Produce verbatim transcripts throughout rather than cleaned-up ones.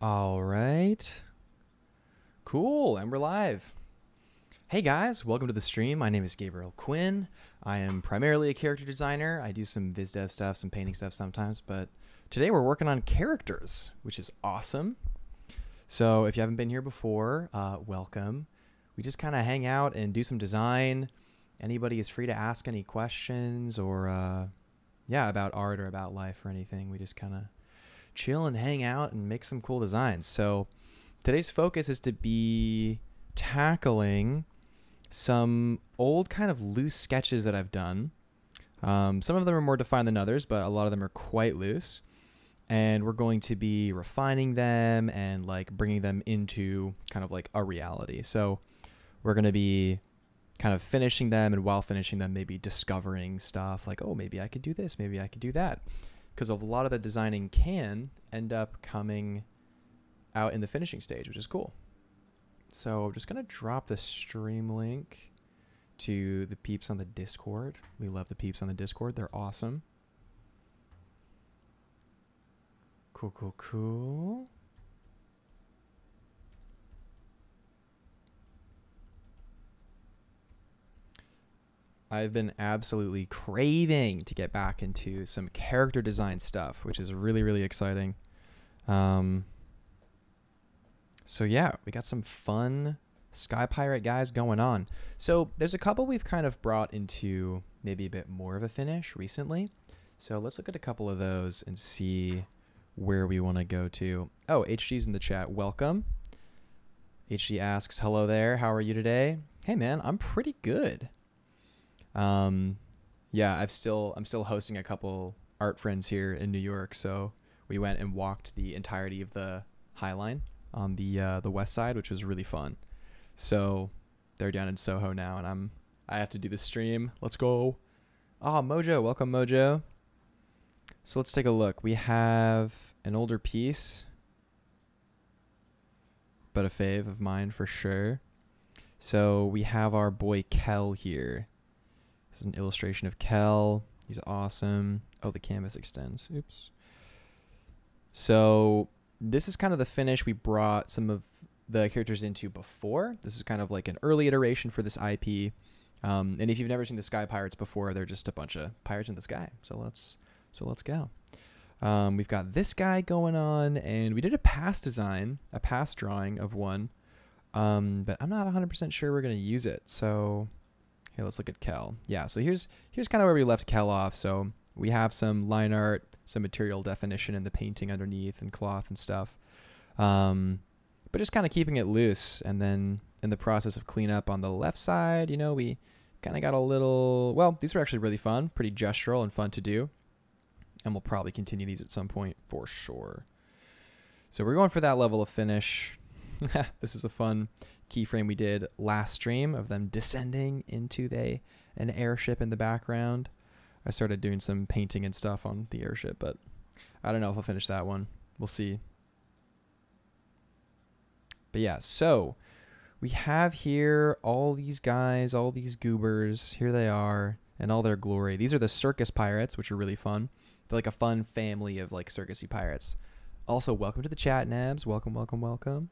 All right. Cool, and we're live. Hey guys, welcome to the stream. My name is Gabriel Quinn. I am primarily a character designer. I do some viz dev stuff, some painting stuff sometimes, but today we're working on characters, which is awesome. So if you haven't been here before, uh, welcome. We just kind of hang out and do some design. Anybody is free to ask any questions or, uh, yeah, about art or about life or anything. We just kind of chill and hang out and make some cool designs. So today's focus is to be tackling some old kind of loose sketches that I've done. Um, some of them are more defined than others, but a lot of them are quite loose, and we're going to be refining them and like bringing them into kind of like a reality. So we're going to be kind of finishing them, and while finishing them, maybe discovering stuff like, oh, maybe I could do this, maybe I could do that. Because a lot of the designing can end up coming out in the finishing stage, which is cool. So I'm just going to drop the stream link to the peeps on the Discord. We love the peeps on the Discord. They're awesome. Cool, cool, cool. I've been absolutely craving to get back into some character design stuff, which is really, really exciting. Um, so yeah, we got some fun Sky Pirate guys going on. So there's a couple we've kind of brought into maybe a bit more of a finish recently. So let's look at a couple of those and see where we want to go to. Oh, H G's in the chat. Welcome. H G asks, hello there. How are you today? Hey man, I'm pretty good. Um, yeah, I've still, I'm still hosting a couple art friends here in New York. So we went and walked the entirety of the High Line on the, uh, the West Side, which was really fun. So they're down in Soho now and I'm, I have to do the stream. Let's go. Ah, oh, Mojo. Welcome, Mojo. So let's take a look. We have an older piece, but a fave of mine for sure. So we have our boy Kel here. This is an illustration of Kel. He's awesome. Oh, the canvas extends. Oops. So this is kind of the finish we brought some of the characters into before. This is kind of like an early iteration for this I P. Um, and if you've never seen the Sky Pirates before, they're just a bunch of pirates in the sky. So let's so let's go. Um, we've got this guy going on, and we did a past design, a past drawing of one, um, but I'm not one hundred percent sure we're going to use it. So okay, let's look at Kel. Yeah, so here's here's kind of where we left Kel off. So we have some line art, some material definition in the painting underneath and cloth and stuff. Um, but just kind of keeping it loose. And then in the process of cleanup on the left side, you know, we kind of got a little, well, these were actually really fun, pretty gestural and fun to do. And we'll probably continue these at some point for sure. So we're going for that level of finish. This is a fun keyframe we did last stream of them descending into the an airship in the background. I started doing some painting and stuff on the airship, but I don't know if I'll finish that one. We'll see. But yeah, so we have here all these guys, all these goobers. Here they are in all their glory. These are the circus pirates, which are really fun. They're like a fun family of like circusy pirates. Also, welcome to the chat, Nabs. Welcome, welcome, welcome.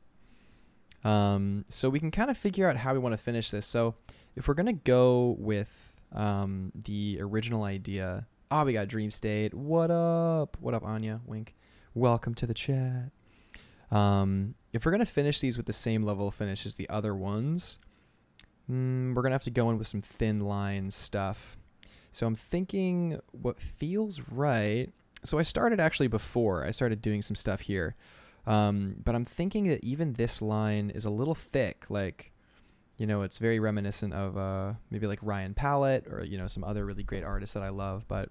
Um, so we can kind of figure out how we want to finish this. So if we're going to go with, um, the original idea, oh, we got Dream State. What up? What up, Anya? Wink. Welcome to the chat. Um, if we're going to finish these with the same level of finish as the other ones, mm, we're going to have to go in with some thin line stuff. So I'm thinking what feels right. So I started actually before I started doing some stuff here. Um, but I'm thinking that even this line is a little thick, like, you know, it's very reminiscent of uh, maybe like Ryan Pallet or, you know, some other really great artists that I love. But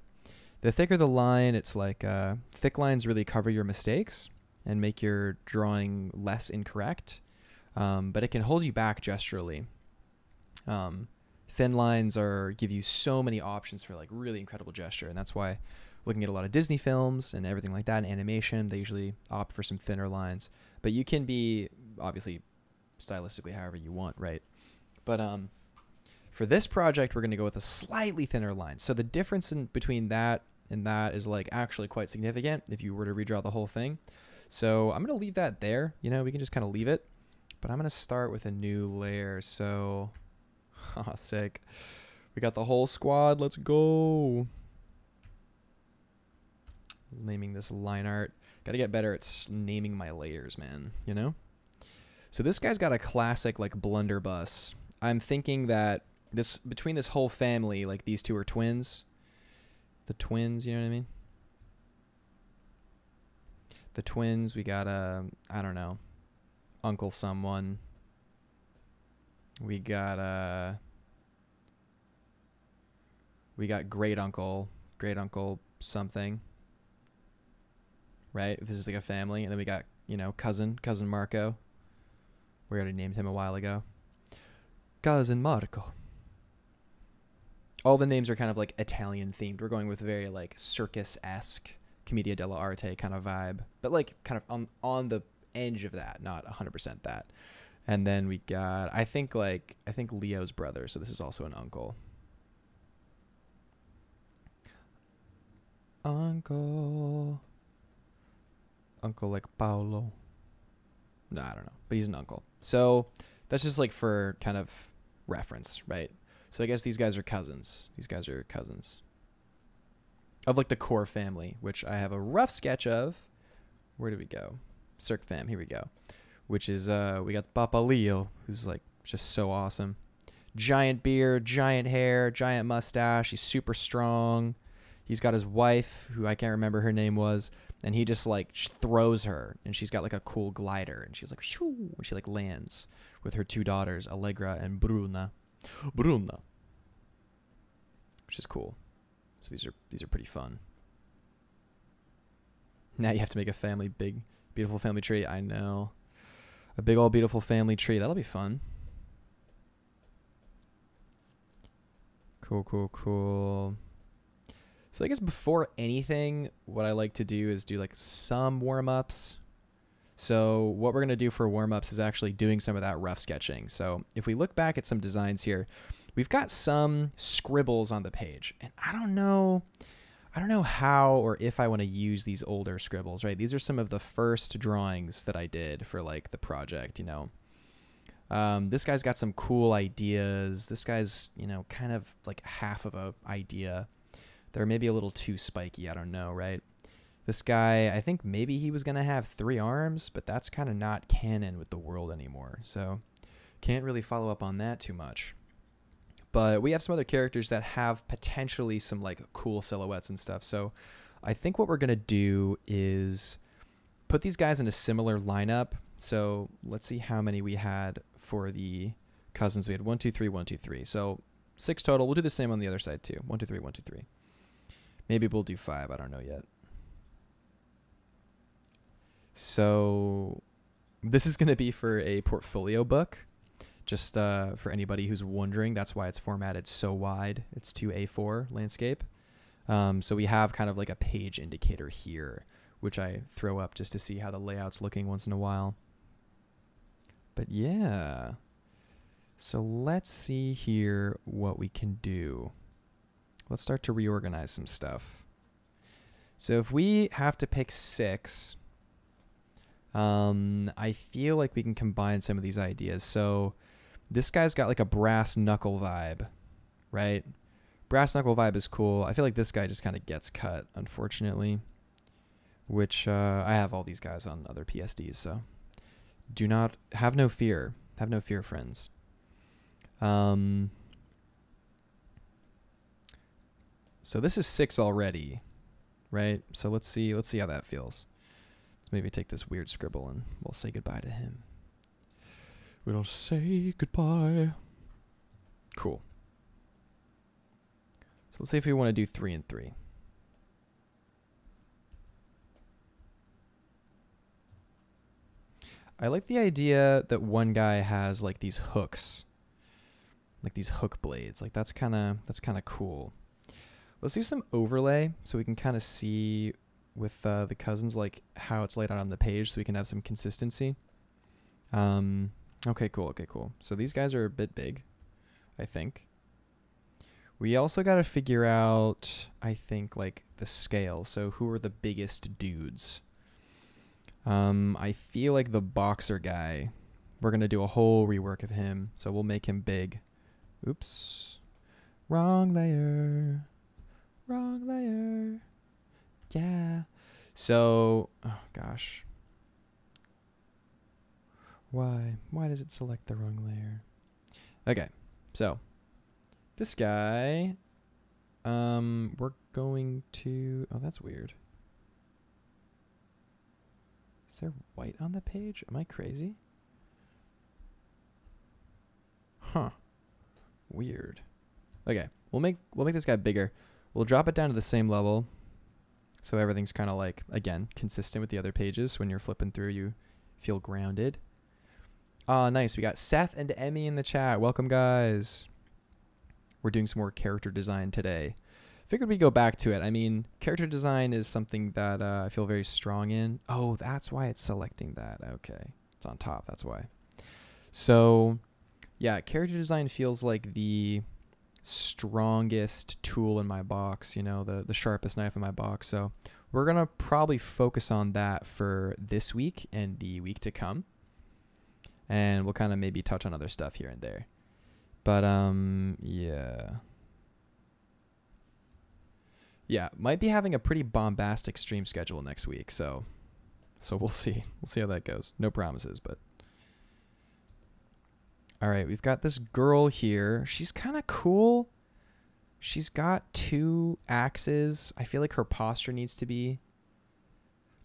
the thicker the line, it's like uh, thick lines really cover your mistakes and make your drawing less incorrect, um, but it can hold you back gesturally. Um, thin lines are give you so many options for like really incredible gesture, and that's why looking at a lot of Disney films and everything like that, and animation, they usually opt for some thinner lines. But you can be, obviously, stylistically however you want, right? But um, for this project, we're going to go with a slightly thinner line. So the difference in between that and that is like actually quite significant if you were to redraw the whole thing. So I'm going to leave that there. You know, we can just kind of leave it. But I'm going to start with a new layer. So, oh, sick. We got the whole squad. Let's go. Naming this line art. Got to get better at naming my layers, man. You know? So this guy's got a classic, like, blunderbuss. I'm thinking that this between this whole family, like, these two are twins. The twins, you know what I mean? The twins, we got a, I don't know, Uncle someone. We got a, we got great uncle, great uncle something. Right? This is like a family. And then we got, you know, cousin, Cousin Marco. We already named him a while ago. Cousin Marco. All the names are kind of like Italian themed. We're going with very like circus-esque, commedia dell'arte kind of vibe. But like kind of on, on the edge of that, not one hundred percent that. And then we got, I think like, I think Leo's brother. So this is also an uncle. Uncle. Uncle like Paolo. No, I don't know, but he's an uncle. So that's just like for kind of reference, right? So I guess these guys are cousins. These guys are cousins of like the core family, which I have a rough sketch of. Where do we go? Cirque fam, here we go. Which is, uh, we got Papa Leo, who's like just so awesome. Giant beard, giant hair, giant mustache. He's super strong. He's got his wife, who I can't remember her name was. And he just like throws her, and she's got like a cool glider, and she's like, shoo, and she like lands with her two daughters, Allegra and Bruna, Bruna, which is cool. So these are these are pretty fun. Now you have to make a family, big, beautiful family tree. I know, a big old beautiful family tree. That'll be fun. Cool, cool, cool. So I guess before anything, what I like to do is do like some warm-ups. So what we're going to do for warm-ups is actually doing some of that rough sketching. So if we look back at some designs here, we've got some scribbles on the page. And I don't know, I don't know how or if I want to use these older scribbles, right? These are some of the first drawings that I did for like the project, you know. Um, this guy's got some cool ideas. This guy's, you know, kind of like half of a idea. They're maybe a little too spiky. I don't know, right? This guy, I think maybe he was going to have three arms, but that's kind of not canon with the world anymore. So can't really follow up on that too much. But we have some other characters that have potentially some like cool silhouettes and stuff. So I think what we're going to do is put these guys in a similar lineup. So let's see how many we had for the cousins. We had one, two, three, one, two, three. So six total. We'll do the same on the other side too. One, two, three, one, two, three. Maybe we'll do five. I don't know yet. So this is going to be for a portfolio book. Just uh, for anybody who's wondering, that's why it's formatted so wide. It's two A four landscape. Um, so we have kind of like a page indicator here, which I throw up just to see how the layout's looking once in a while. But yeah. So let's see here what we can do. Let's start to reorganize some stuff. So if we have to pick six, um, I feel like we can combine some of these ideas. So this guy's got like a brass knuckle vibe, right? Brass knuckle vibe is cool. I feel like this guy just kind of gets cut, unfortunately, which uh, I have all these guys on other P S Ds. So do not have no fear. Have no fear, friends. Um... So this is six already, right? So let's see, let's see how that feels. Let's maybe take this weird scribble and we'll say goodbye to him. We'll say goodbye. Cool. So let's see if we want to do three and three. I like the idea that one guy has like these hooks, like these hook blades. Like that's kind of, that's kind of cool. Let's do some overlay so we can kind of see with uh, the cousins like how it's laid out on the page so we can have some consistency. Um, okay, cool, okay, cool. So these guys are a bit big, I think. We also got to figure out, I think, like the scale. So who are the biggest dudes? Um, I feel like the boxer guy, we're going to do a whole rework of him. So we'll make him big. Oops. Wrong layer. Wrong layer. Yeah. So, oh gosh. Why? Why does it select the wrong layer? Okay. So, this guy, um, we're going to, oh, that's weird. Is there white on the page? Am I crazy? Huh. Weird. Okay, we'll make we'll make this guy bigger. We'll drop it down to the same level, so everything's kind of like, again, consistent with the other pages. When you're flipping through, you feel grounded. Ah, uh, nice. We got Seth and Emmy in the chat. Welcome, guys. We're doing some more character design today. Figured we'd go back to it. I mean, character design is something that uh, I feel very strong in. Oh, that's why it's selecting that. Okay, it's on top. That's why. So, yeah, character design feels like the strongest tool in my box, you know, the, the sharpest knife in my box. So we're going to probably focus on that for this week and the week to come. And we'll kind of maybe touch on other stuff here and there. But, um, yeah. Yeah, might be having a pretty bombastic stream schedule next week. So, so we'll see. We'll see how that goes. No promises, but. All right, we've got this girl here. She's kind of cool. She's got two axes. I feel like her posture needs to be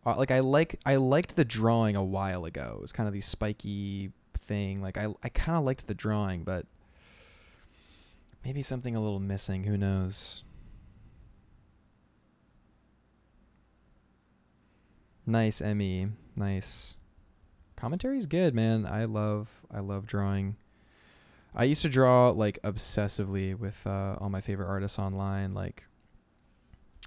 uh, like I like I liked the drawing a while ago. It was kind of the spiky thing. Like I I kind of liked the drawing, but maybe something a little missing, who knows. Nice, Emmy. Nice. Commentary's good, man. I love I love drawing. I used to draw like obsessively with uh, all my favorite artists online. Like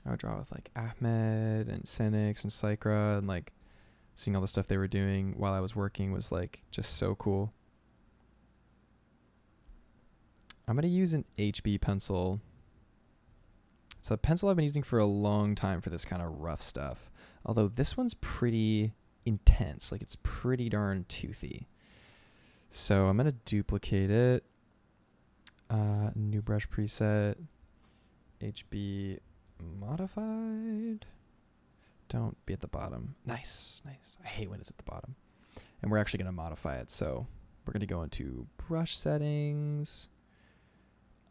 I would draw with like Ahmed and Senex and Sycra, and like seeing all the stuff they were doing while I was working was like just so cool. I'm gonna use an H B pencil. It's a pencil I've been using for a long time for this kind of rough stuff. Although this one's pretty intense, like it's pretty darn toothy. So I'm gonna duplicate it. Uh, new brush preset, H B modified. Don't be at the bottom. Nice, nice. I hate when it's at the bottom. And we're actually gonna modify it. So we're gonna go into brush settings.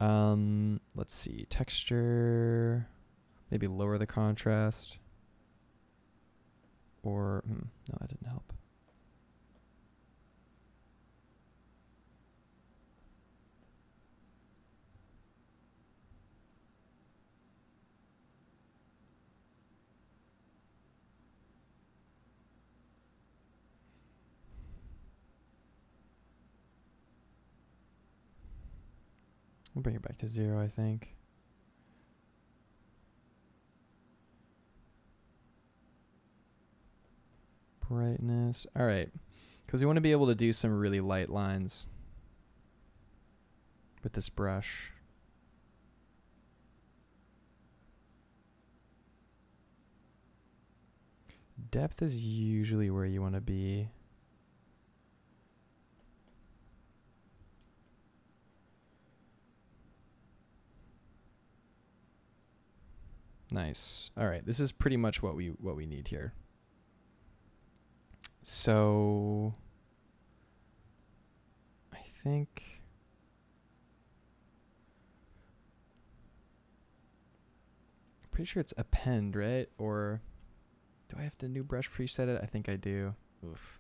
Um, let's see, texture. Maybe lower the contrast. Or, hmm, no, that didn't help. We'll bring it back to zero, I think. Brightness. All right, because we want to be able to do some really light lines with this brush. Depth is usually where you want to be. Nice. All right, this is pretty much what we what we need here. So I think I'm pretty sure it's append, right? Or do I have to new brush preset it? I think I do. Oof.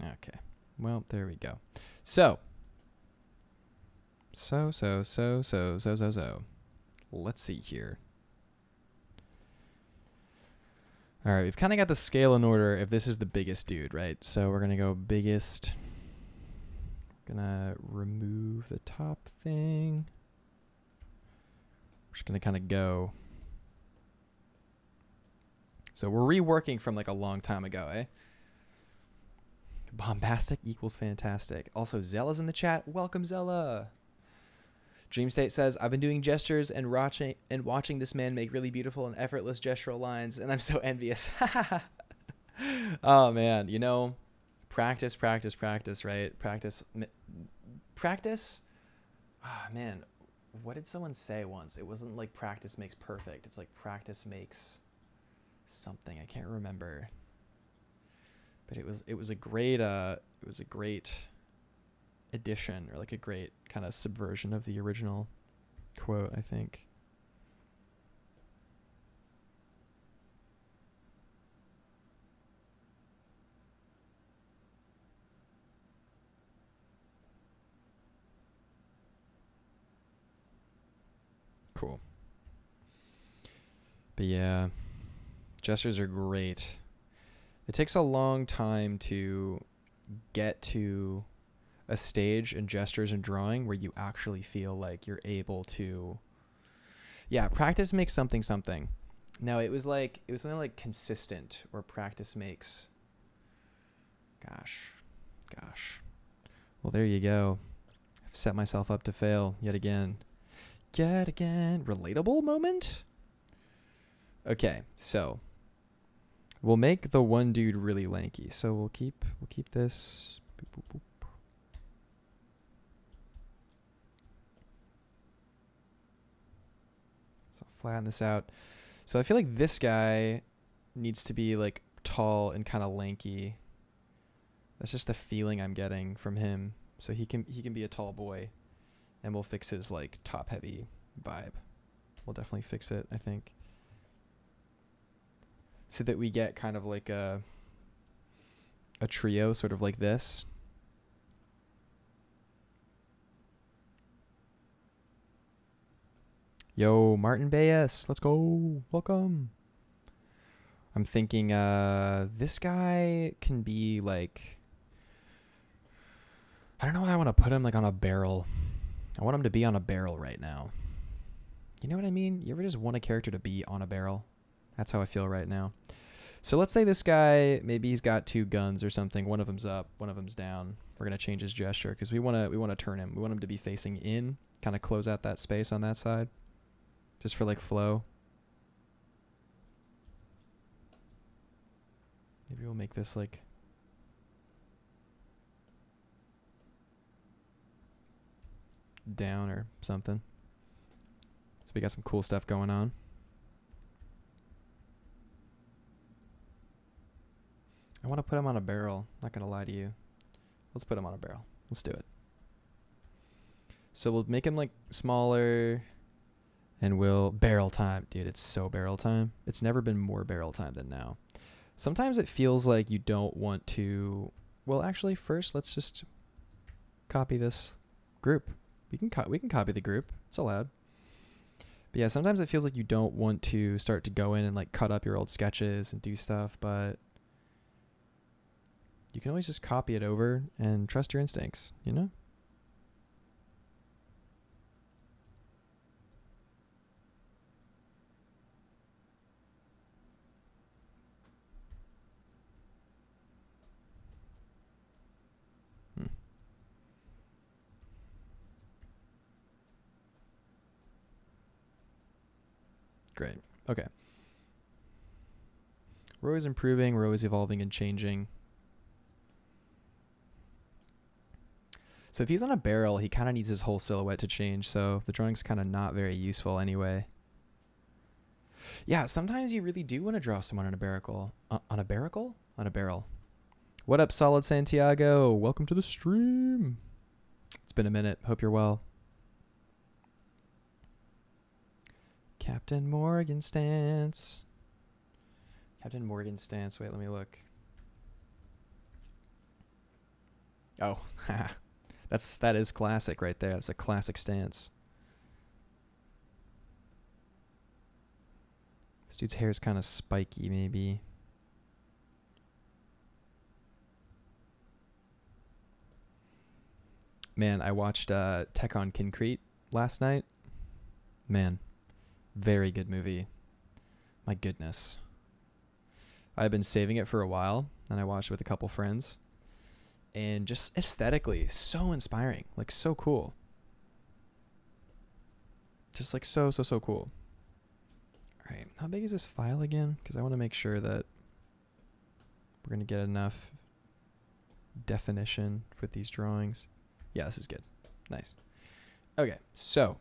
Okay. Well, there we go. So so so so so so so so. Let's see here. All right, we've kind of got the scale in order if this is the biggest dude, right? So we're going to go biggest. We're going to remove the top thing. We're just going to kind of go. So we're reworking from like a long time ago, eh? Bombastic equals fantastic. Also, Zella's in the chat. Welcome, Zella. Dreamstate says, I've been doing gestures and watching and watching this man make really beautiful and effortless gestural lines, and I'm so envious. Oh man, you know, practice, practice, practice, right? Practice, practice. Ah, oh, man, what did someone say once? It wasn't like practice makes perfect. It's like practice makes something. I can't remember. But it was it was a great uh it was a great addition, or like a great kind of subversion of the original quote, I think. Cool. But yeah, gestures are great. It takes a long time to get to a stage in gestures and drawing where you actually feel like you're able to, yeah, practice makes something something. No, it was like, it was something like consistent, or practice makes, gosh, gosh. Well, there you go. I've set myself up to fail yet again. Yet again. Relatable moment? Okay, so we'll make the one dude really lanky. So we'll keep we'll keep this. Boop, boop, boop. So I'll flatten this out. So I feel like this guy needs to be like tall and kind of lanky. That's just the feeling I'm getting from him. So he can he can be a tall boy, and we'll fix his like top heavy vibe. We'll definitely fix it, I think. So that we get kind of like a a trio, sort of like this. Yo, Martin Bayes, let's go. Welcome. I'm thinking uh this guy can be like, I don't know why I want to put him like on a barrel. I want him to be on a barrel right now. You know what I mean? You ever just want a character to be on a barrel? That's how I feel right now. So let's say this guy, maybe he's got two guns or something. One of them's up, one of them's down. We're gonna change his gesture because we wanna we wanna turn him. We want him to be facing in, kind of close out that space on that side, just for like flow. Maybe we'll make this like. Down or something. So we got some cool stuff going on. I want to put him on a barrel. Not going to lie to you. Let's put him on a barrel. Let's do it. So we'll make him like smaller, and we'll barrel time. Dude, it's so barrel time. It's never been more barrel time than now. Sometimes it feels like you don't want to. Well, actually, first, let's just copy this group. We can, co we can copy the group. It's allowed. But yeah, sometimes it feels like you don't want to start to go in and like cut up your old sketches and do stuff, but you can always just copy it over and trust your instincts, you know? Hmm. Great. Okay. We're always improving. We're always evolving and changing. So if he's on a barrel, he kind of needs his whole silhouette to change, so the drawing's kind of not very useful anyway. Yeah, sometimes you really do want to draw someone on a barrel. Uh, on a barrel? On a barrel. What up, Solid Santiago? Welcome to the stream. It's been a minute. Hope you're well. Captain Morgan Stance. Captain Morgan Stance. Wait, let me look. Oh, haha. That's, that is classic right there. That's a classic stance. This dude's hair is kind of spiky, maybe. Man, I watched uh, Tekken Concrete last night. Man, very good movie. My goodness. I've been saving it for a while, and I watched it with a couple friends. And just aesthetically, so inspiring, like so cool. Just like so, so, so cool. All right, how big is this file again? Because I want to make sure that we're going to get enough definition with these drawings. Yeah, this is good. Nice. Okay, so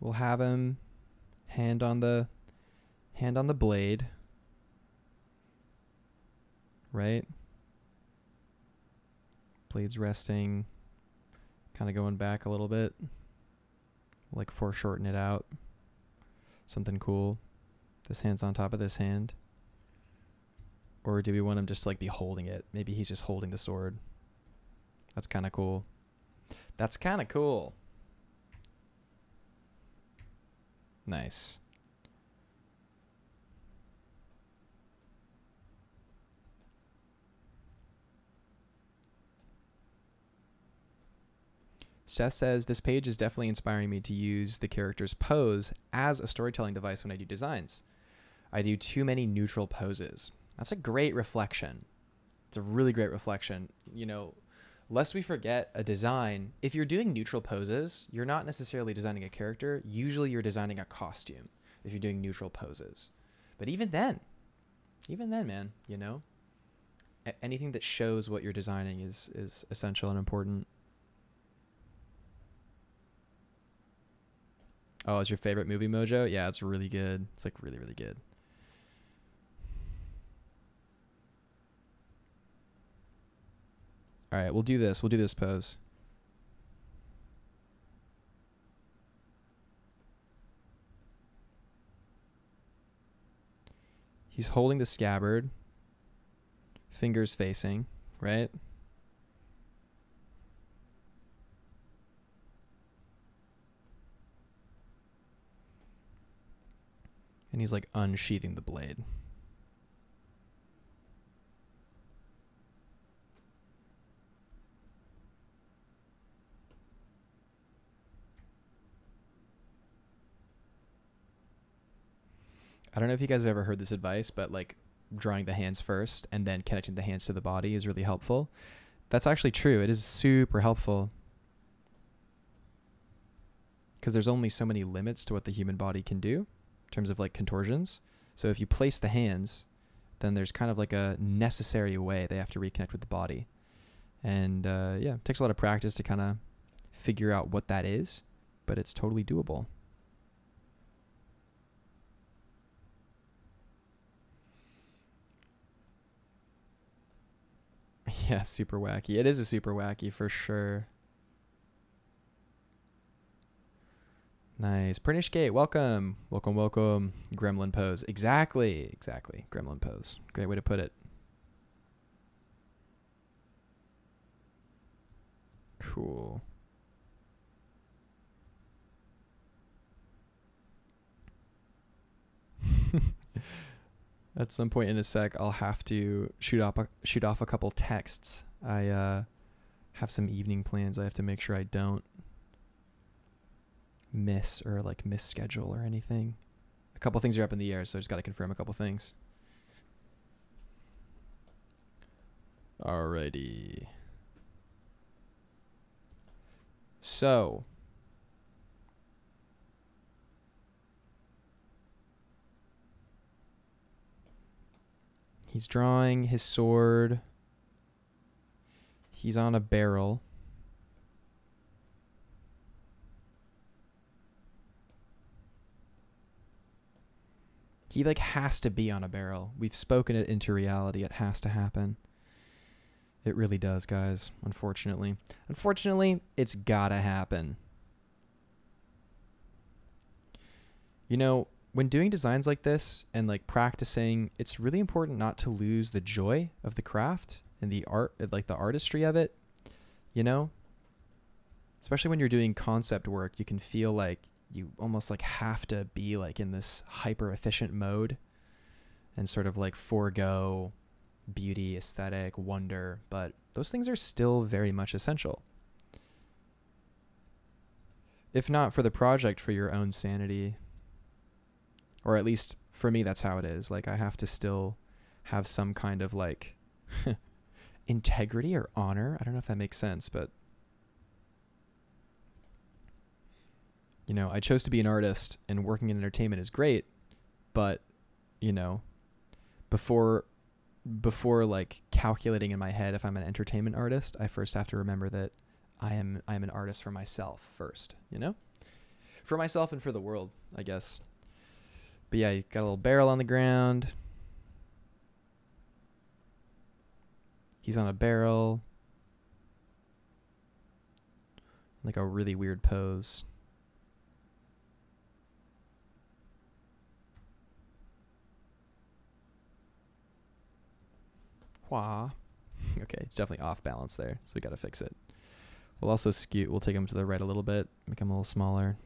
we'll have him hand on the hand on the blade, right? Blade's resting, kind of going back a little bit, like foreshorten it out. Something cool. This hand's on top of this hand. Or do we want him just to like be holding it? Maybe he's just holding the sword. That's kind of cool. That's kind of cool. Nice. Seth says, this page is definitely inspiring me to use the character's pose as a storytelling device when I do designs. I do too many neutral poses. That's a great reflection. It's a really great reflection. You know, lest we forget, a design, if you're doing neutral poses, you're not necessarily designing a character. Usually you're designing a costume if you're doing neutral poses. But even then, even then, man, you know, a- anything that shows what you're designing is, is essential and important. Oh, it's your favorite movie, Mojo? Yeah, it's really good. It's like really, really good. All right, we'll do this. We'll do this pose. He's holding the scabbard, fingers facing, right? And he's like unsheathing the blade. I don't know if you guys have ever heard this advice, but like drawing the hands first and then connecting the hands to the body is really helpful. That's actually true. It is super helpful. Because there's only so many limits to what the human body can do in terms of like contortions. So if you place the hands, then there's kind of like a necessary way they have to reconnect with the body. And uh, yeah, it takes a lot of practice to kind of figure out what that is, but it's totally doable. Yeah, super wacky. It is a super wacky for sure. Nice. Pernishgate, welcome. Welcome, welcome. Gremlin pose. Exactly, exactly. Gremlin pose. Great way to put it. Cool. At some point in a sec, I'll have to shoot off a, shoot off a couple texts. I uh, have some evening plans. I have to make sure I don't miss or like miss schedule or anything. A couple things are up in the air, so I just got to confirm a couple things. Alrighty. So. He's drawing his sword. He's on a barrel. He like has to be on a barrel. We've spoken it into reality. It has to happen. It really does, guys, unfortunately. Unfortunately, it's gotta happen. You know, when doing designs like this and like practicing, it's really important not to lose the joy of the craft and the art, like the artistry of it, you know, especially when you're doing concept work, you can feel like you almost like have to be like in this hyper efficient mode and sort of like forego beauty, aesthetic, wonder, but those things are still very much essential. If not for the project, for your own sanity. Or at least for me, that's how it is. Like, I have to still have some kind of, like, integrity or honor. I don't know if that makes sense, but... You know, I chose to be an artist, and working in entertainment is great, but, you know, before... before like calculating in my head if I'm an entertainment artist, I first have to remember that I am I am an artist for myself first, you know? For myself and for the world, I guess. But yeah, you got a little barrel on the ground. He's on a barrel. Like a really weird pose. Okay, it's definitely off balance there, so we gotta fix it. We'll also skew, we'll take him to the right a little bit, make him a little smaller.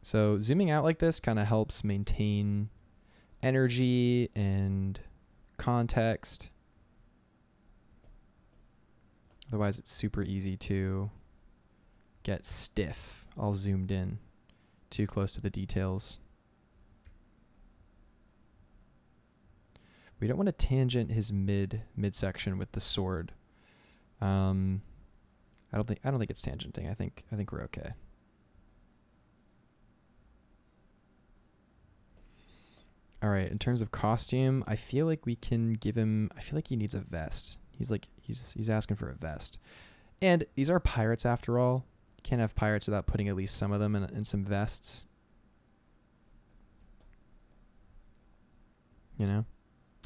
So zooming out like this kind of helps maintain energy and context. Otherwise, it's super easy to get stiff, all zoomed in, too close to the details. We don't want to tangent his mid midsection with the sword. Um, I don't think I don't think it's tangenting. I think I think we're okay. All right. In terms of costume, I feel like we can give him. I feel like he needs a vest. He's like he's he's asking for a vest. And these are pirates after all. Can't have pirates without putting at least some of them in, in some vests. You know?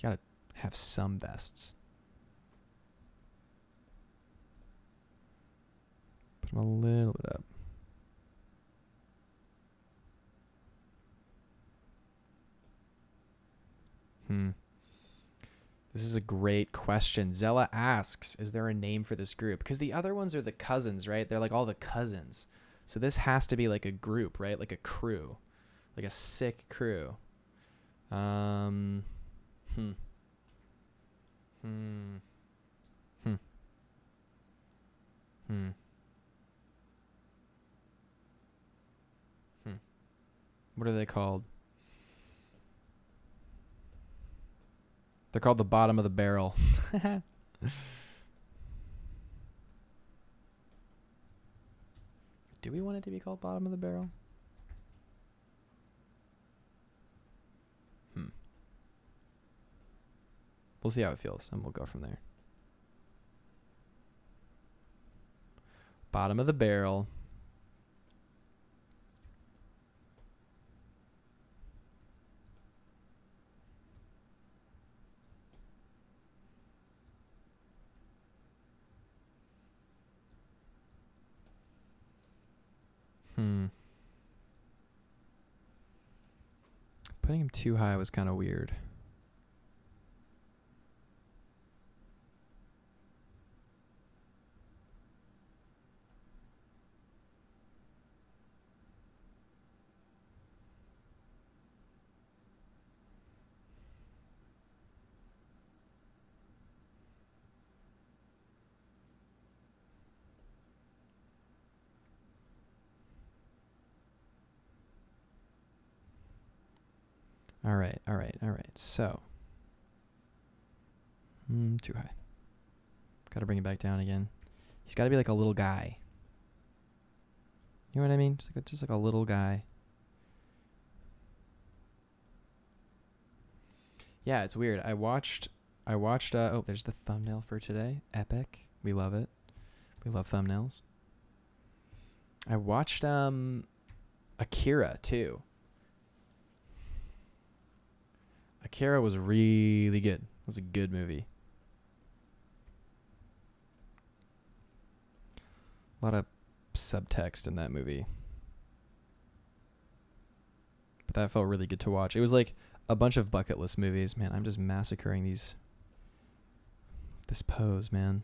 Gotta have some vests. Put them a little bit up. Hmm. This is a great question. Zella asks, is there a name for this group? Because the other ones are the cousins, right? They're like all the cousins. So this has to be like a group, right? Like a crew. Like a sick crew. Um, hmm. Hmm. Hmm. Hmm. Hmm. What are they called? They're called the bottom of the barrel. Do we want it to be called bottom of the barrel? Hmm. We'll see how it feels, and we'll go from there. Bottom of the barrel. Hmm. Putting him too high was kind of weird. All right, all right, all right. So, mm, too high. Got to bring it back down again. He's got to be like a little guy. You know what I mean? Just like a, just like a little guy. Yeah, it's weird. I watched. I watched. Uh, oh, there's the thumbnail for today. Epic. We love it. We love thumbnails. I watched um, Akira too. Akira was really good. It was a good movie. A lot of subtext in that movie. But that felt really good to watch. It was like a bunch of bucket list movies. Man, I'm just massacring these. This pose, man.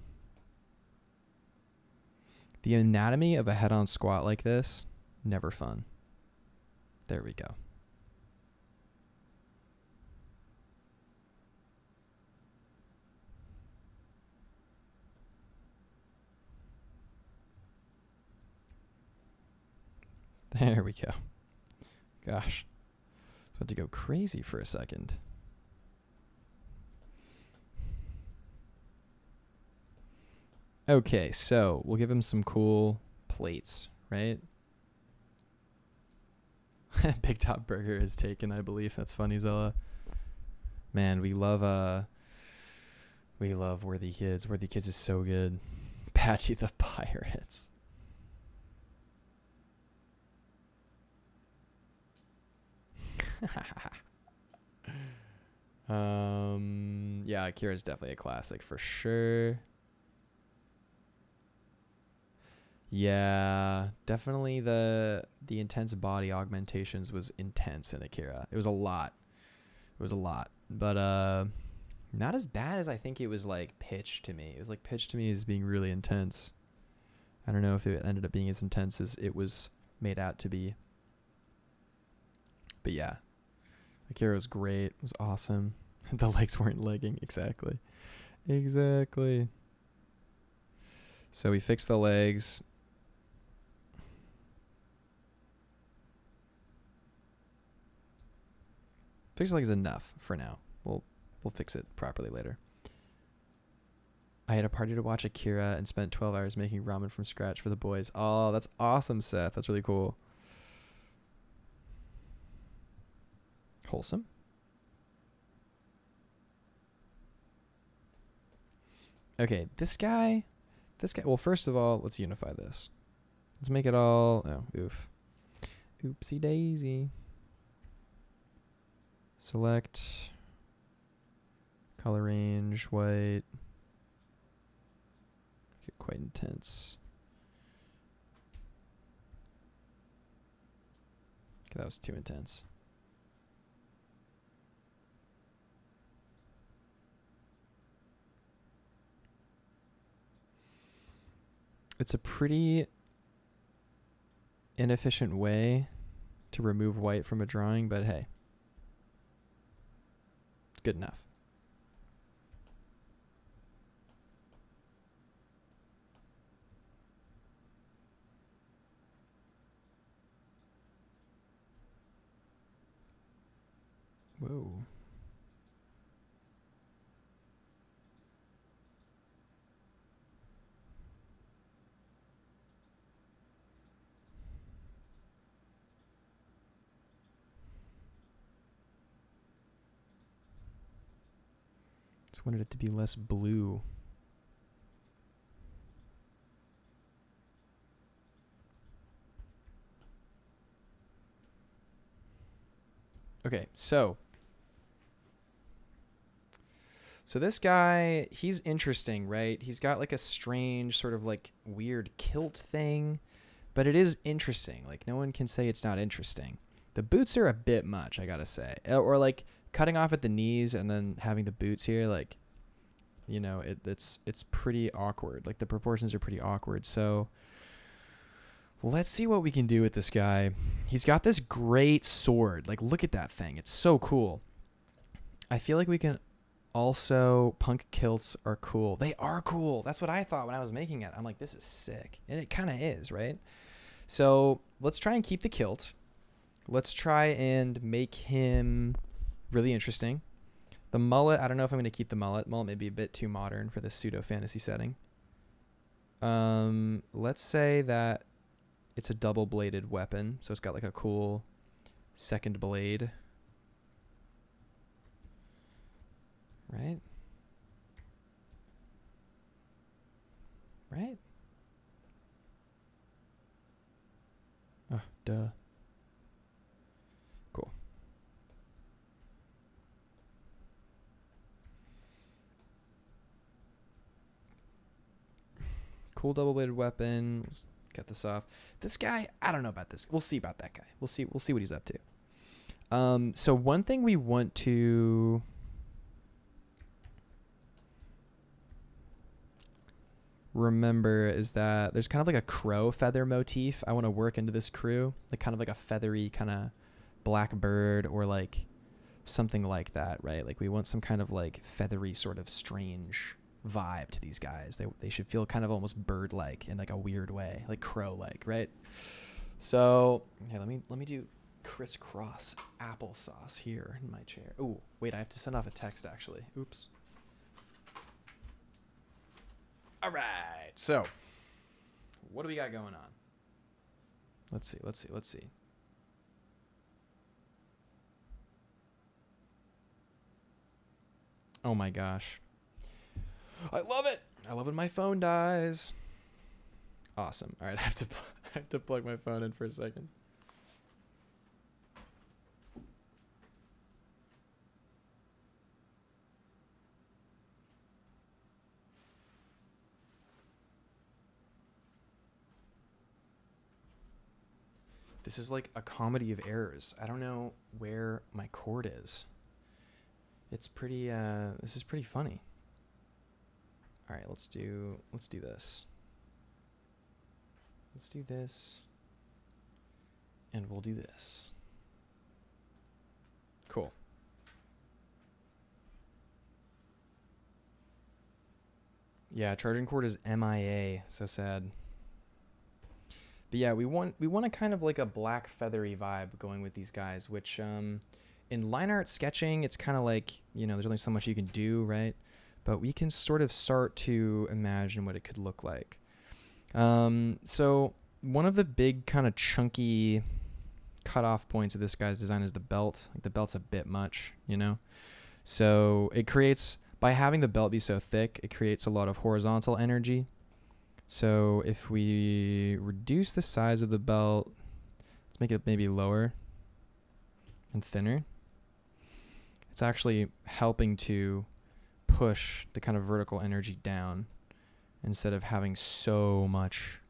The anatomy of a head-on squat like this, never fun. There we go. There we go. Gosh. It's about to go crazy for a second. Okay, so we'll give him some cool plates, right? Big Top Burger is taken, I believe. That's funny, Zella. Man, we love uh we love Worthy Kids. Worthy Kids is so good. Patchy the Pirates. um yeah, Akira is definitely a classic for sure. Yeah, definitely the the intense body augmentations was intense in Akira. It was a lot. It was a lot. But uh not as bad as I think it was like pitched to me. It was like pitched to me as being really intense. I don't know if it ended up being as intense as it was made out to be. But yeah. Akira was great. It was awesome. The legs weren't legging. Exactly. Exactly. So we fixed the legs. Fix like is enough for now. We'll we'll fix it properly later. I had a party to watch Akira and spent twelve hours making ramen from scratch for the boys. Oh, that's awesome, Seth. That's really cool. Wholesome. Okay, this guy, this guy. Well, first of all, let's unify this. Let's make it all. Oh, oof. Oopsie daisy. Select, color range, white, get quite intense. Okay, that was too intense. It's a pretty inefficient way to remove white from a drawing, but hey. Good enough. Whoa. Wanted it to be less blue. Okay, so so this guy, he's interesting, right? He's got like a strange sort of like weird kilt thing, but it is interesting. Like no one can say it's not interesting. The boots are a bit much, I gotta say, or like cutting off at the knees and then having the boots here, like, you know, it, it's it's pretty awkward. Like the proportions are pretty awkward. So let's see what we can do with this guy. He's got this great sword. Like look at that thing. It's so cool. I feel like we can also, punk kilts are cool. They are cool. That's what I thought when I was making it. I'm like, this is sick. And it kind of is, right? So let's try and keep the kilt. Let's try and make him really interesting. The mullet, I don't know if I'm going to keep the mullet. Mullet may be a bit too modern for this pseudo fantasy setting. Um, let's say that it's a double bladed weapon. So it's got like a cool second blade. Right? Right? Oh, duh. Cool double-bladed weapon. Let's cut this off. This guy, I don't know about this. We'll see about that guy. We'll see. We'll see what he's up to. Um, so one thing we want to, remember is that there's kind of like a crow feather motif. I want to work into this crew, like kind of like a feathery kind of black bird or like something like that, right? Like we want some kind of like feathery sort of strange vibe to these guys. They, they should feel kind of almost bird-like in like a weird way, like crow-like, right? So yeah, let me let me do crisscross applesauce here in my chair. Oh wait, I have to send off a text actually. Oops. All right. So what do we got going on? Let's see. Let's see. Let's see. Oh my gosh. I love it. I love when my phone dies. Awesome. All right, I have to pl I have to plug my phone in for a second. This is like a comedy of errors. I don't know where my cord is. It's pretty uh this is pretty funny. All right, let's do let's do this. Let's do this. And we'll do this. Cool. Yeah, charging cord is M I A, so sad. But yeah, we want we want a kind of like a black feathery vibe going with these guys, which um in line art sketching, it's kind of like, you know, there's only so much you can do, right? But we can sort of start to imagine what it could look like. Um, so one of the big kind of chunky cutoff points of this guy's design is the belt. Like the belt's a bit much, you know? So it creates, by having the belt be so thick, it creates a lot of horizontal energy. So if we reduce the size of the belt, let's make it maybe lower and thinner. It's actually helping to push the kind of vertical energy down instead of having so much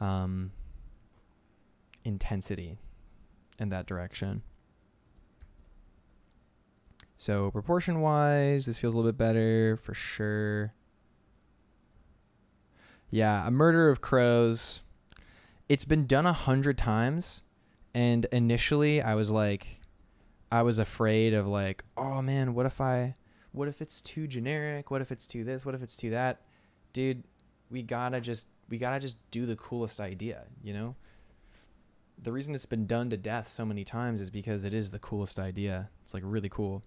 um, intensity in that direction. So proportion wise, this feels a little bit better for sure. Yeah, a murder of crows. It's been done a hundred times. And initially I was like, I was afraid of like, oh man, what if I, what if it's too generic? What if it's too this? What if it's too that? Dude, we gotta just, we gotta just do the coolest idea, you know? The reason it's been done to death so many times is because it is the coolest idea. It's like really cool.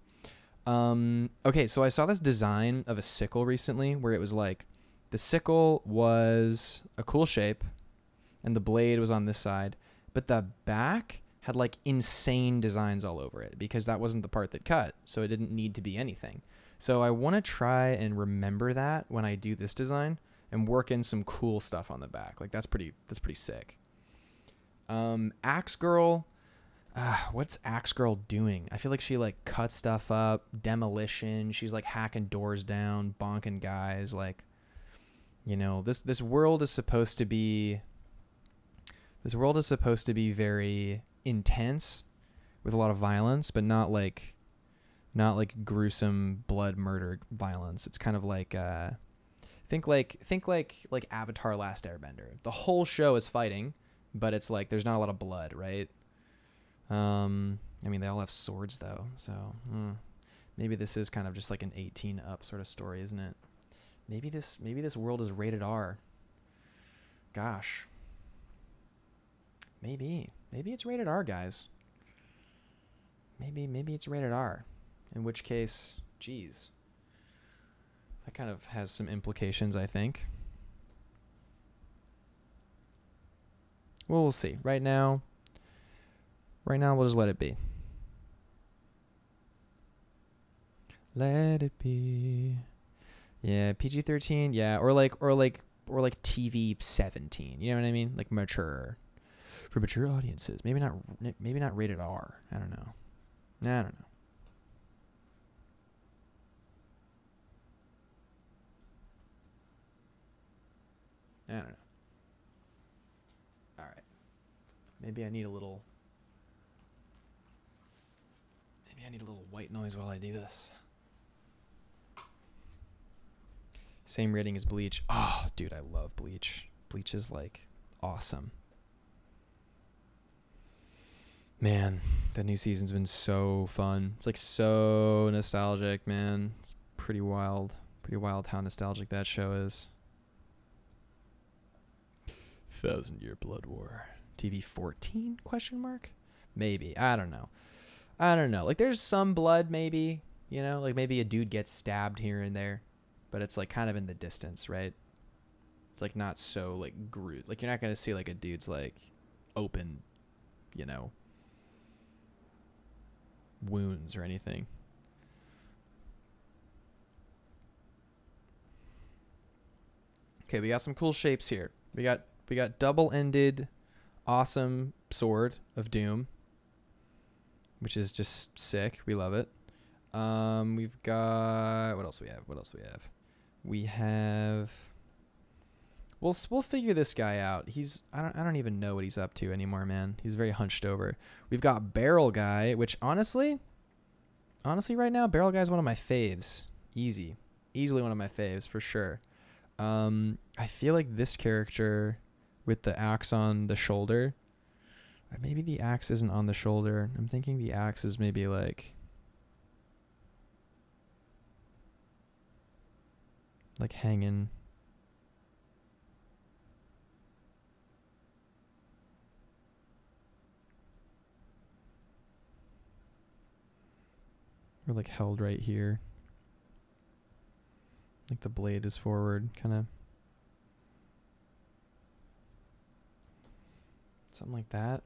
Um, okay, so I saw this design of a sickle recently where it was like, the sickle was a cool shape and the blade was on this side, but the back had like insane designs all over it because that wasn't the part that cut. So it didn't need to be anything. So I want to try and remember that when I do this design and work in some cool stuff on the back. Like that's pretty, that's pretty sick. Um, Axe Girl. Uh, what's Axe Girl doing? I feel like she like cuts stuff up, demolition. She's like hacking doors down, bonking guys. Like, you know, this, this world is supposed to be, This world is supposed to be very intense with a lot of violence, but not like not like gruesome blood murder violence. It's kind of like uh think like think like like Avatar Last Airbender. The whole show is fighting, but it's like there's not a lot of blood, right? Um I mean, they all have swords though. So, mm, maybe this is kind of just like an eighteen up sort of story, isn't it? Maybe this maybe this world is rated R. Gosh. Maybe. Maybe it's rated R, guys. Maybe maybe it's rated R. In which case, geez. That kind of has some implications, I think. Well, we'll see. Right now, right now we'll just let it be. Let it be. Yeah, P G thirteen, yeah, or like or like or like T V seventeen. You know what I mean? Like mature. For mature audiences, maybe not, maybe not rated R. I don't know. Nah, I don't know. I don't know. All right. Maybe I need a little. Maybe I need a little white noise while I do this. Same rating as Bleach. Oh, dude, I love Bleach. Bleach is like awesome. Man, the new season's been so fun. It's like so nostalgic, man. It's pretty wild. Pretty wild how nostalgic that show is. Thousand Year Blood War. T V fourteen question mark? Maybe. I don't know. I don't know. Like, there's some blood, maybe, you know, like maybe a dude gets stabbed here and there, but it's like kind of in the distance, right? It's like not so like gruesome. Like, you're not going to see like a dude's like open, you know, wounds or anything. Okay, we got some cool shapes here. We got we got double-ended awesome sword of doom, which is just sick. We love it. Um, we've got what else we have? What else we have? We have We'll we'll figure this guy out. He's I don't I don't even know what he's up to anymore, man. He's very hunched over. We've got Barrel Guy, which honestly honestly right now Barrel Guy is one of my faves. Easy. Easily one of my faves for sure. Um, I feel like this character with the axe on the shoulder, or maybe the axe isn't on the shoulder. I'm thinking the axe is maybe like, like hanging. Or like held right here. Like the blade is forward, kind of. Something like that.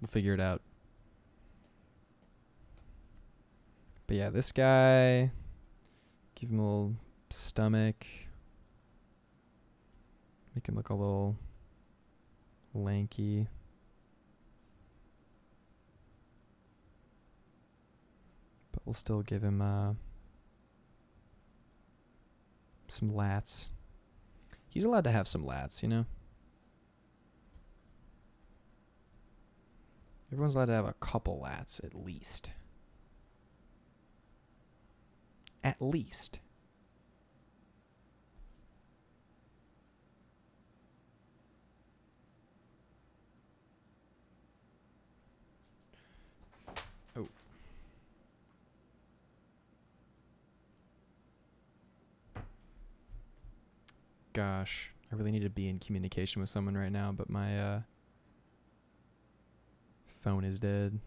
We'll figure it out. But yeah, this guy, give him a little stomach. Make him look a little lanky. But we'll still give him a... some lats. He's allowed to have some lats, you know? Everyone's allowed to have a couple lats at least. At least. Gosh, I really need to be in communication with someone right now, but my uh, phone is dead.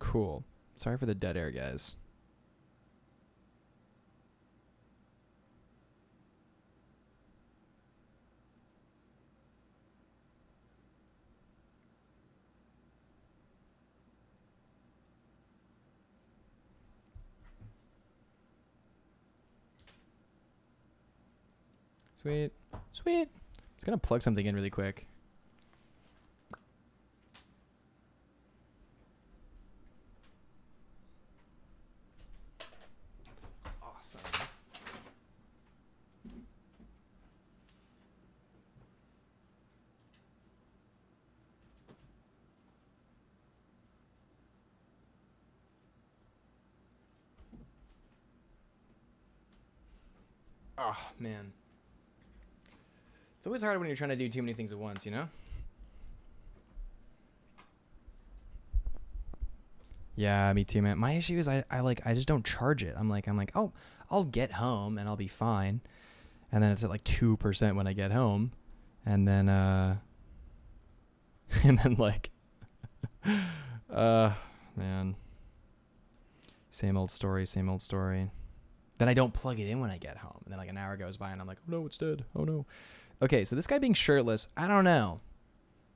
Cool. Sorry for the dead air, guys. Sweet. Sweet. I'm just going to plug something in really quick. Oh, man. It's always hard when you're trying to do too many things at once, you know? Yeah, me too, man. My issue is I, I like I just don't charge it. I'm like I'm like, "Oh, I'll get home and I'll be fine." And then it's at like two percent when I get home. And then uh and then like uh man. Same old story, same old story. Then I don't plug it in when I get home. And then like an hour goes by and I'm like, oh no, it's dead. Oh no. Okay, so this guy being shirtless, I don't know.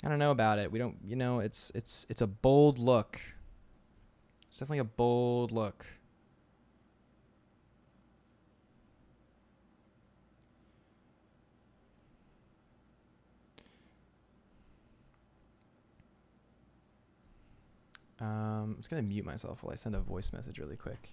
I don't know about it. We don't, you know, it's it's it's a bold look. It's definitely a bold look. Um, I'm just gonna mute myself while I send a voice message really quick.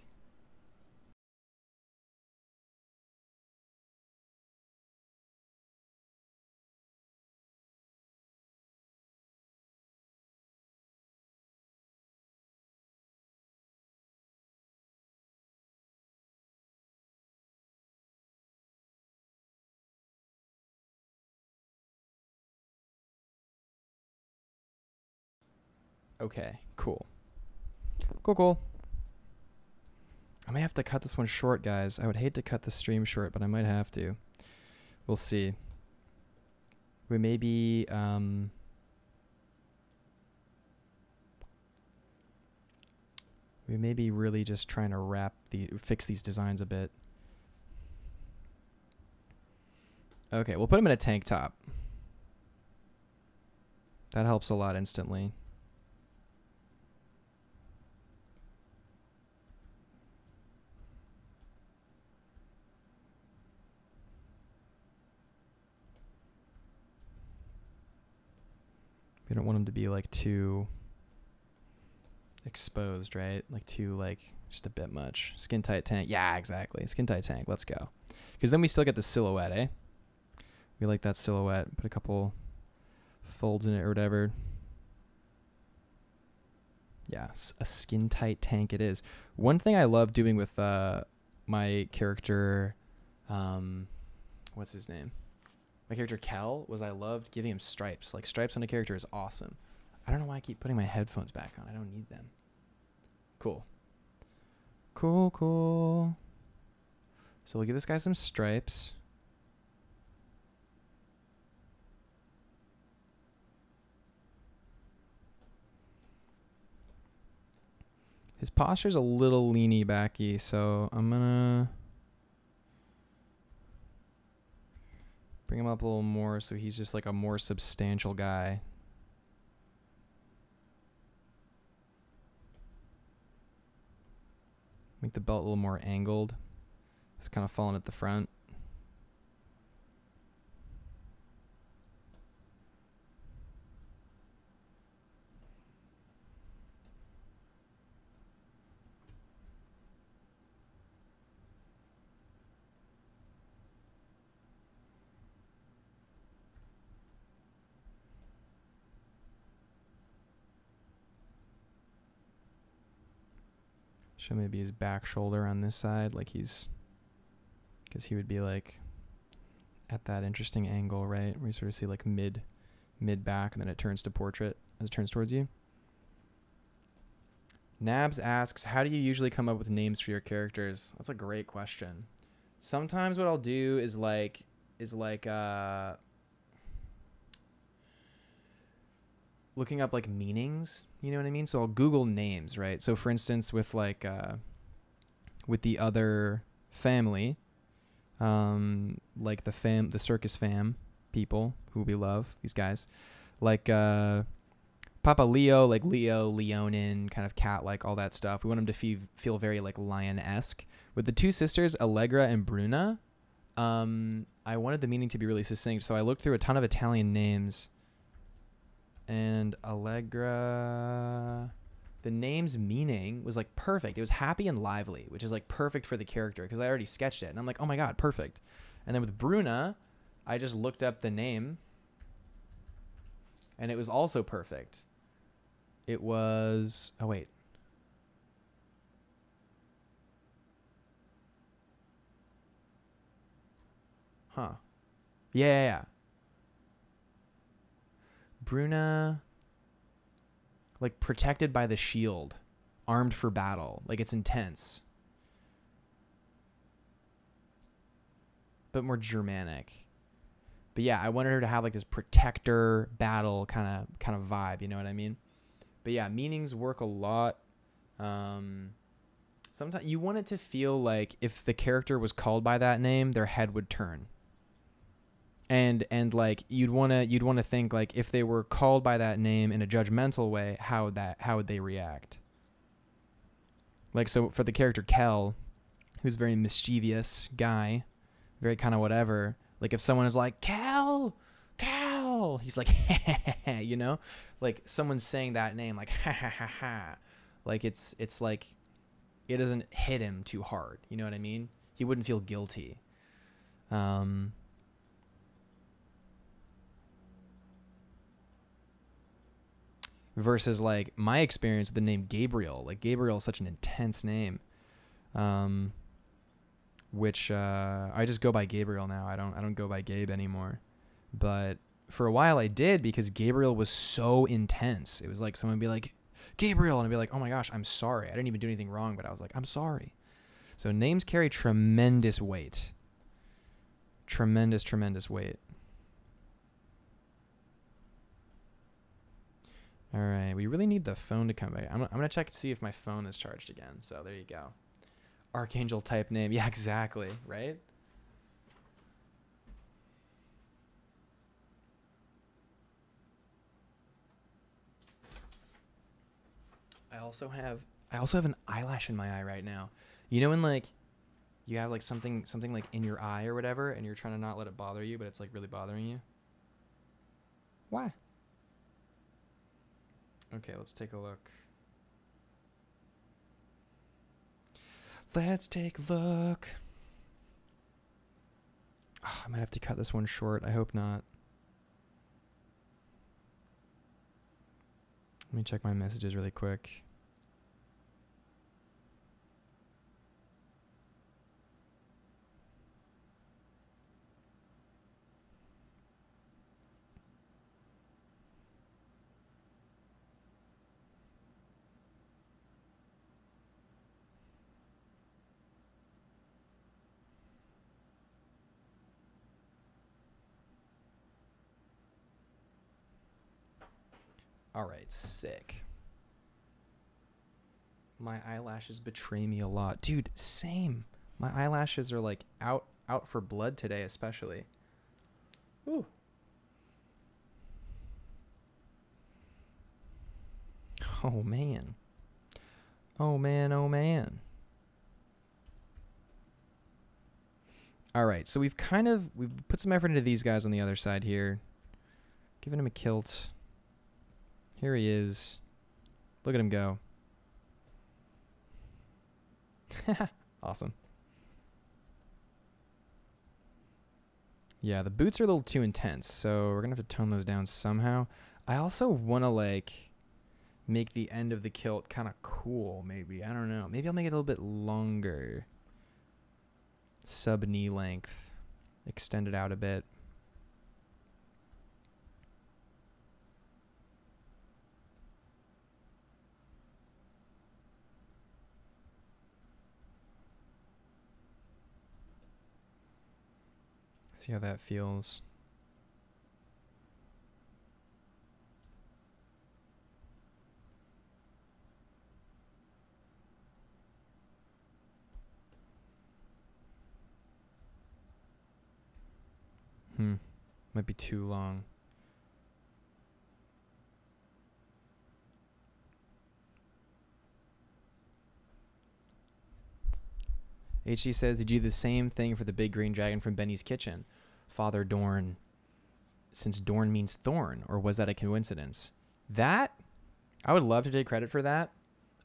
Okay, cool. Cool, cool. I may have to cut this one short, guys. I would hate to cut the stream short, but I might have to. We'll see. We may be... Um, we may be really just trying to wrap the... fix these designs a bit. Okay, we'll put them in a tank top. That helps a lot instantly. We don't want them to be like too exposed, right? Like too like just a bit much. Skin tight tank. Yeah, exactly. Skin tight tank. Let's go. Because then we still get the silhouette, eh? We like that silhouette. Put a couple folds in it or whatever. Yeah, a skin tight tank it is. One thing I love doing with uh, my character, um, what's his name? My character Kel was I loved giving him stripes. Like stripes on a character is awesome. I don't know why I keep putting my headphones back on. I don't need them. Cool. Cool, cool. So we'll give this guy some stripes. His posture's a little leany backy, so I'm gonna bring him up a little more so he's just like a more substantial guy. Make the belt a little more angled. It's kind of falling at the front. Show maybe his back shoulder on this side, like he's, because he would be like at that interesting angle, right? Where you sort of see like mid, mid back, and then it turns to portrait as it turns towards you. Nabs asks, how do you usually come up with names for your characters? That's a great question. Sometimes what I'll do is like, is like uh, looking up like meanings. You know what I mean? So I'll Google names, right? So for instance, with like, uh, with the other family, um, like the fam, the circus fam people who we love, these guys, like uh, Papa Leo, like Leo, Leonin, kind of cat, like all that stuff. We want them to feel feel very like lion-esque. With the two sisters, Allegra and Bruna, um, I wanted the meaning to be really succinct, so I looked through a ton of Italian names. And Allegra, the name's meaning was like perfect. It was happy and lively, which is like perfect for the character because I already sketched it. And I'm like, oh my God, perfect. And then with Bruna, I just looked up the name and it was also perfect. It was, oh wait. Huh. Yeah, yeah, yeah. Bruna, like protected by the shield, armed for battle, like it's intense, but more Germanic. But yeah, I wanted her to have like this protector battle kind of kind of vibe, you know what I mean? But yeah, meanings work a lot. Um, sometimes you want it to feel like if the character was called by that name, their head would turn. And, and like, you'd want to, you'd want to think like if they were called by that name in a judgmental way, how would that, how would they react? Like, so for the character Kel, who's a very mischievous guy, very kind of whatever, like if someone is like, Kel, Kel, he's like, you know, like someone's saying that name, like, ha ha ha ha. Like it's, it's like, it doesn't hit him too hard. You know what I mean? He wouldn't feel guilty. Um, Versus like my experience with the name Gabriel, like Gabriel is such an intense name, um, which uh, I just go by Gabriel now. I don't I don't go by Gabe anymore, but for a while I did because Gabriel was so intense. It was like someone would be like, Gabriel, and I'd be like, oh my gosh, I'm sorry. I didn't even do anything wrong, but I was like, I'm sorry. So names carry tremendous weight. Tremendous, tremendous weight. All right, we really need the phone to come back. I'm, I'm going to check to see if my phone is charged again. So there you go. Archangel type name. Yeah, exactly, right? I also have I also have an eyelash in my eye right now. You know when like you have like something something like in your eye or whatever and you're trying to not let it bother you, but it's like really bothering you? Why? Okay, let's take a look. Let's take a look. Oh, I might have to cut this one short. I hope not. Let me check my messages really quick. All right, sick. My eyelashes betray me a lot. Dude, same. My eyelashes are like out out for blood today, especially. Ooh. Oh man. Oh man, oh man. All right, so we've kind of we've put some effort into these guys on the other side here. Giving him a kilt. Here he is. Look at him go. Awesome. Yeah, the boots are a little too intense, so we're going to have to tone those down somehow. I also want to, like, make the end of the kilt kind of cool, maybe. I don't know. Maybe I'll make it a little bit longer. Sub-knee length. Extend it out a bit. See how that feels. Hmm. Might be too long. H D says, did you do the same thing for the big green dragon from Benny's kitchen? Father Dorn, since Dorn means thorn, or was that a coincidence? That, I would love to take credit for that.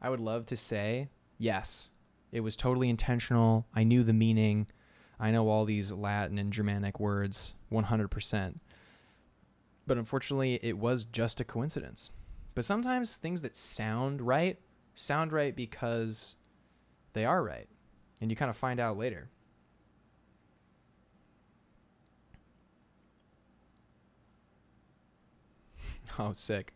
I would love to say, yes, it was totally intentional. I knew the meaning. I know all these Latin and Germanic words, one hundred percent. But unfortunately, it was just a coincidence. But sometimes things that sound right, sound right because they are right. And you kind of find out later. Oh, sick.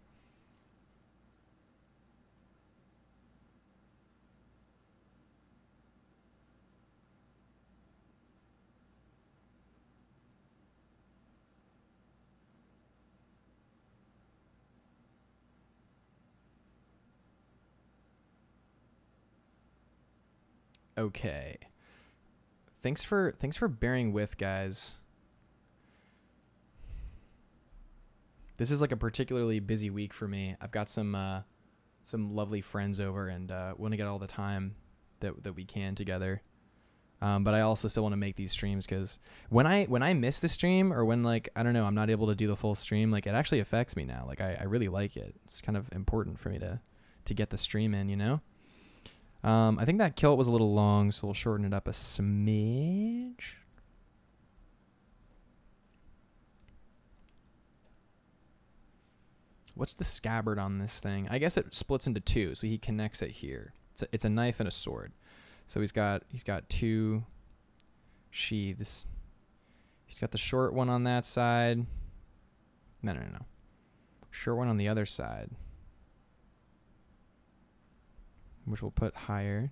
Okay. Thanks for thanks for bearing with, guys. This is like a particularly busy week for me. I've got some uh, some lovely friends over and uh, want to get all the time that that we can together. Um, but I also still want to make these streams because when I when I miss the stream or when like I don't know I'm not able to do the full stream, like it actually affects me now. Like I, I really like it. It's kind of important for me to to get the stream in, you know. Um, I think that kilt was a little long, so we'll shorten it up a smidge. What's the scabbard on this thing? I guess it splits into two, so he connects it here. It's a, it's a knife and a sword. So he's got he's got two sheaths. He's got the short one on that side. No, no, no, no. Short one on the other side. which we'll put higher.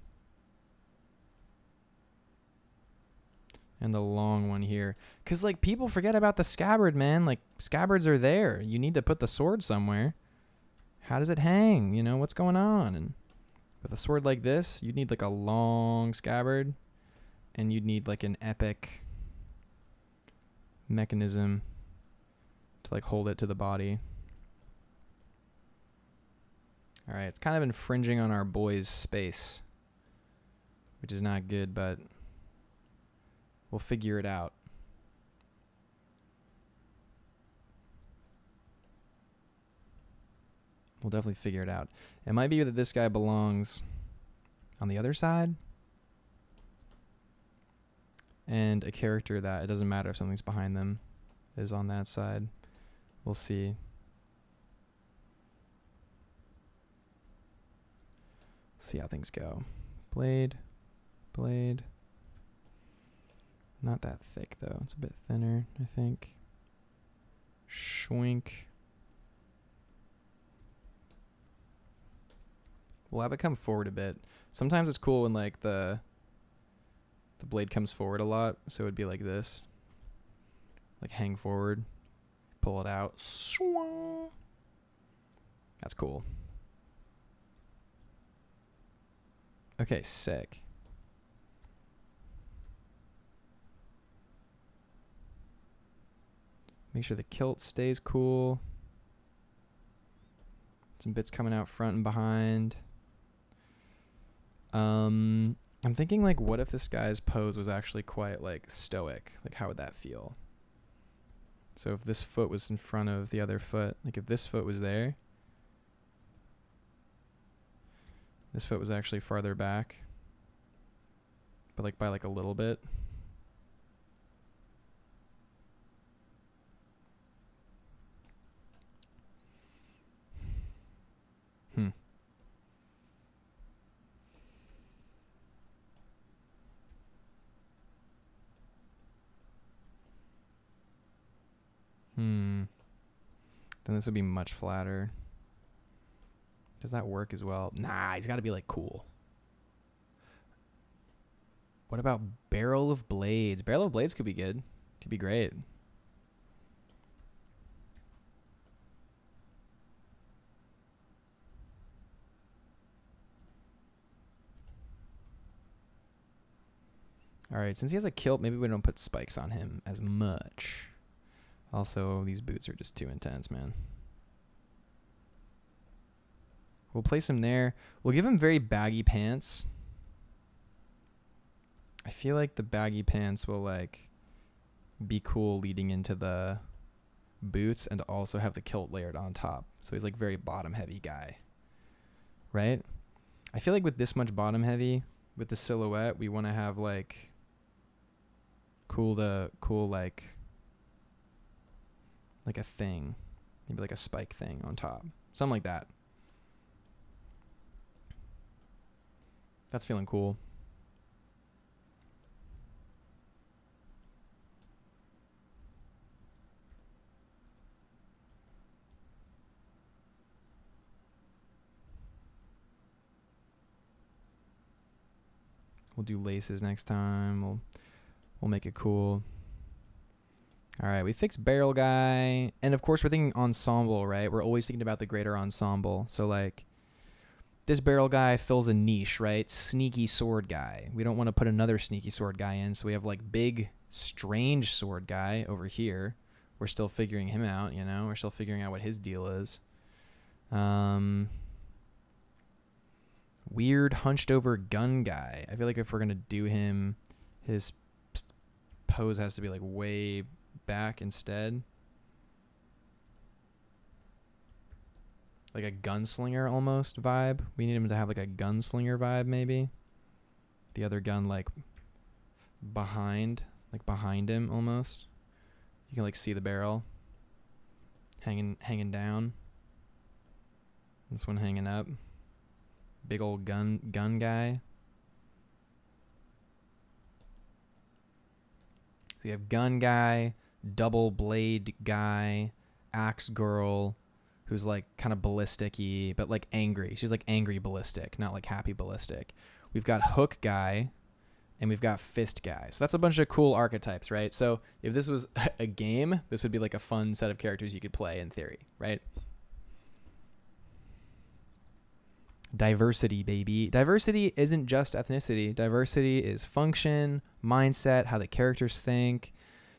And the long one here. Because, like, people forget about the scabbard, man. Like, scabbards are there. You need to put the sword somewhere. How does it hang? You know, what's going on? And with a sword like this, you'd need, like, a long scabbard. And you'd need, like, an epic mechanism to, like, hold it to the body. All right, it's kind of infringing on our boy's space, which is not good, but we'll figure it out. We'll definitely figure it out. It might be that this guy belongs on the other side. And a character that it doesn't matter if something's behind them is on that side. We'll see. See how things go. Blade, blade. Not that thick, though. It's a bit thinner, I think. Shwink. We'll have it come forward a bit. Sometimes it's cool when, like, the the blade comes forward a lot, so it would be like this. Like, hang forward. Pull it out. Swing. That's cool. Okay, sick. Make sure the kilt stays cool. Some bits coming out front and behind. Um, I'm thinking, like, what if this guy's pose was actually quite, like, stoic? Like, how would that feel? So if this foot was in front of the other foot, like, if this foot was there, this foot was actually farther back, but, like, by, like, a little bit. Hmm. Hmm. Then this would be much flatter. Does that work as well? Nah, he's got to be, like, cool. What about barrel of blades? Barrel of blades could be good. Could be great. All right, since he has a kilt, maybe we don't put spikes on him as much. Also, these boots are just too intense, man. We'll place him there. We'll give him very baggy pants. I feel like the baggy pants will, like, be cool leading into the boots and also have the kilt layered on top. So he's, like, very bottom heavy guy, right? I feel like with this much bottom heavy, with the silhouette, we want to have, like, cool to cool, like, like a thing, maybe like a spike thing on top, something like that. That's feeling cool. We'll do laces next time. We'll we'll make it cool. All right, we fixed barrel guy, and of course we're thinking ensemble, right? We're always thinking about the greater ensemble. So, like, this barrel guy fills a niche, right? Sneaky sword guy. We don't want to put another sneaky sword guy in, so we have, like, big, strange sword guy over here. We're still figuring him out, you know? We're still figuring out what his deal is. Um, weird, hunched-over gun guy. I feel like if we're going to do him, his pose has to be, like, way back instead. Like a gunslinger almost vibe. We need him to have, like, a gunslinger vibe, maybe. The other gun, like, behind, like, behind him almost. You can, like, see the barrel hanging, hanging down. This one hanging up. Big old gun, gun guy. So you have gun guy, double blade guy, axe girl, who's like kind of ballistic-y, but like angry. She's like angry ballistic, not like happy ballistic. We've got hook guy, and we've got fist guy. So that's a bunch of cool archetypes, right? So if this was a game, this would be like a fun set of characters you could play in theory, right? Diversity, baby. Diversity isn't just ethnicity. Diversity is function, mindset, how the characters think,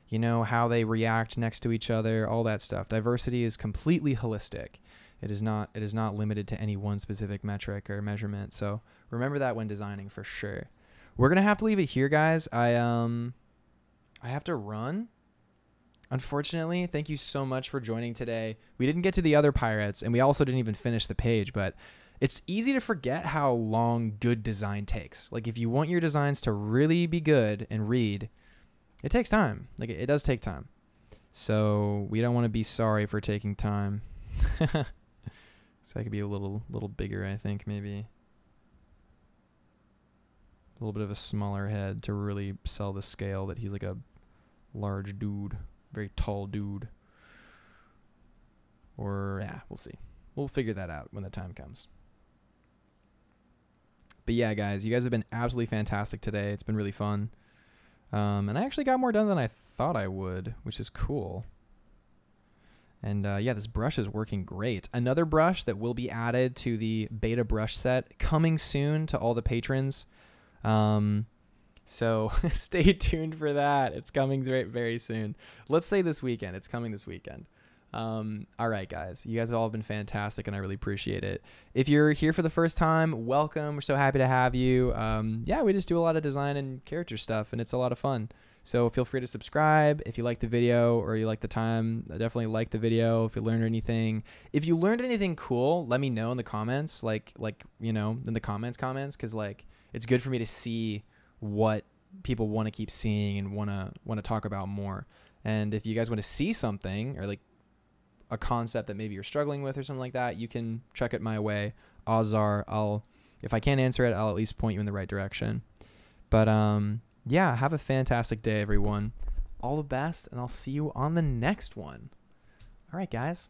you know, how they react next to each other, all that stuff. Diversity is completely holistic. It is not, it is not limited to any one specific metric or measurement. So remember that when designing for sure. We're going to have to leave it here, guys. I, um, I have to run. Unfortunately, thank you so much for joining today. We didn't get to the other pirates, and we also didn't even finish the page, but it's easy to forget how long good design takes. Like, if you want your designs to really be good and read, it takes time. Like, it, it does take time. So we don't want to be sorry for taking time. So I could be a little, little bigger, I think, maybe. A little bit of a smaller head to really sell the scale that he's like a large dude, very tall dude. Or, yeah, we'll see. We'll figure that out when the time comes. But yeah, guys, you guys have been absolutely fantastic today. It's been really fun. Um, and I actually got more done than I thought I would, which is cool. And uh, yeah, this brush is working great. Another brush that will be added to the beta brush set coming soon to all the patrons. Um, so stay tuned for that. It's coming very, very soon. Let's say this weekend. It's coming this weekend. Um, all right, guys, you guys have all been fantastic and I really appreciate it. If you're here for the first time, welcome. We're so happy to have you. Um, yeah, we just do a lot of design and character stuff and it's a lot of fun. So feel free to subscribe. If you like the video or you like the time, definitely like the video. If you learned anything, if you learned anything cool, let me know in the comments, like, like, you know, in the comments comments. Cause like, it's good for me to see what people want to keep seeing and want to, want to talk about more. And if you guys want to see something or like, a concept that maybe you're struggling with or something like that, you can check it my way. Odds are I'll, if I can't answer it, I'll at least point you in the right direction. But um, yeah, have a fantastic day, everyone. All the best, and I'll see you on the next one. All right, guys.